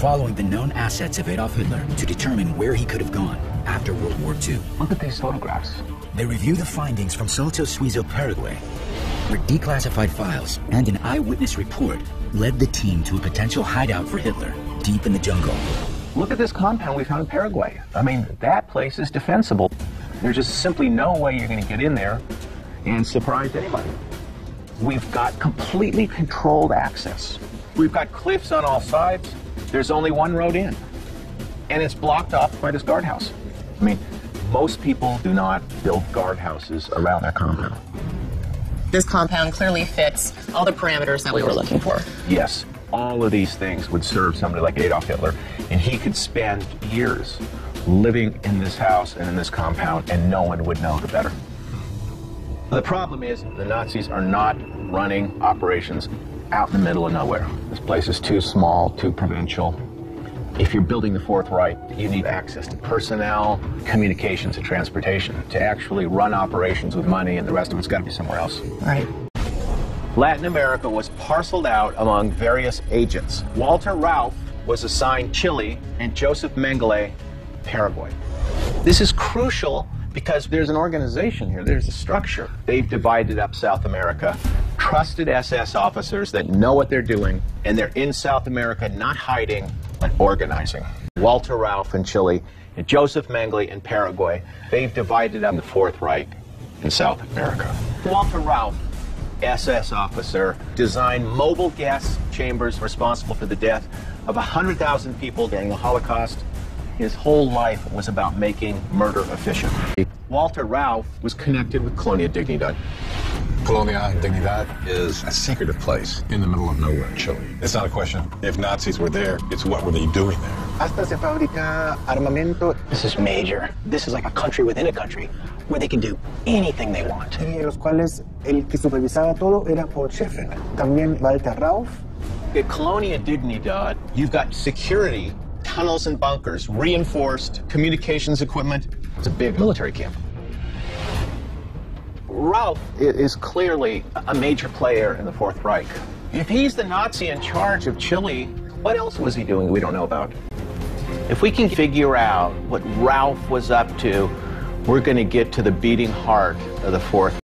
following the known assets of Adolf Hitler to determine where he could have gone after World War II. Look at these photographs. They review the findings from Salto Suizo, Paraguay, where declassified files and an eyewitness report led the team to a potential hideout for Hitler deep in the jungle. Look at this compound we found in Paraguay. I mean, that place is defensible. There's just simply no way you're going to get in there and surprise anybody. We've got completely controlled access. We've got cliffs on all sides. There's only one road in, and it's blocked off by this guardhouse. I mean, most people do not build guardhouses around their compound. This compound clearly fits all the parameters that we were looking for. Yes, all of these things would serve somebody like Adolf Hitler, and he could spend years living in this house and in this compound, and no one would know the better. The problem is the Nazis are not running operations out in the middle of nowhere. This place is too small, too provincial. If you're building the Fourth Reich, you need access to personnel, communications, and transportation to actually run operations with money, and the rest of it's got to be somewhere else. Right. Latin America was parceled out among various agents. Walter Rauff was assigned Chile, and Joseph Mengele, Paraguay. This is crucial because there's an organization here. There's a structure. They've divided up South America. Trusted SS officers that know what they're doing, and they're in South America not hiding, but organizing. Walter Rauff in Chile and Joseph Mengele in Paraguay, they've divided up the Fourth Reich in South America. Walter Rauff, SS officer, designed mobile gas chambers responsible for the death of 100,000 people during the Holocaust. His whole life was about making murder efficient. Walter Rauff was connected with Colonia Dignidad. Colonia Dignidad is a secretive place in the middle of nowhere in Chile. It's not a question if Nazis were there, it's what were they doing there. Hasta se fabrica armamento. This is major. This is like a country within a country where they can do anything they want. Los cuales el que supervisaba todo era por Schäfer. También Walter Rauff. At Colonia Dignidad, you've got security, tunnels and bunkers, reinforced communications equipment. It's a big military camp. Rauff is clearly a major player in the Fourth Reich. If he's the Nazi in charge of Chile, what else was he doing we don't know about? If we can figure out what Rauff was up to, we're going to get to the beating heart of the Fourth